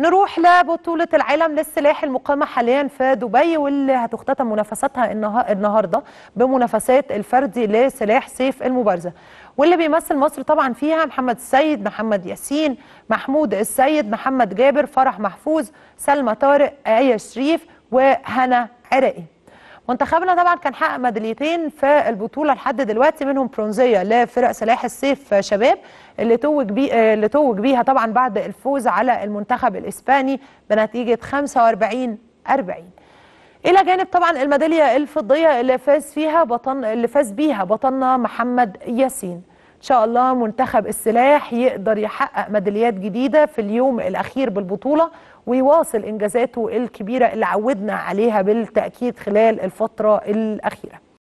نروح لبطولة العالم للسلاح المقامة حاليا في دبي، واللي هتختتم منافساتها النهارده بمنافسات الفردي لسلاح سيف المبارزة، واللي بيمثل مصر طبعا فيها محمد السيد، محمد ياسين، محمود السيد، محمد جابر، فرح محفوظ، سلمى طارق، آية شريف وهنا عراقي. منتخبنا طبعا كان حقق ميداليتين في البطوله لحد دلوقتي، منهم برونزيه لفرق سلاح السيف شباب اللي توج بيها طبعا بعد الفوز على المنتخب الاسباني بنتيجه 45-40. الى جانب طبعا الميداليه الفضيه اللي فاز بيها بطلنا محمد ياسين. ان شاء الله منتخب السلاح يقدر يحقق ميداليات جديده في اليوم الاخير بالبطوله ويواصل إنجازاته الكبيرة اللي عودنا عليها بالتأكيد خلال الفترة الأخيرة.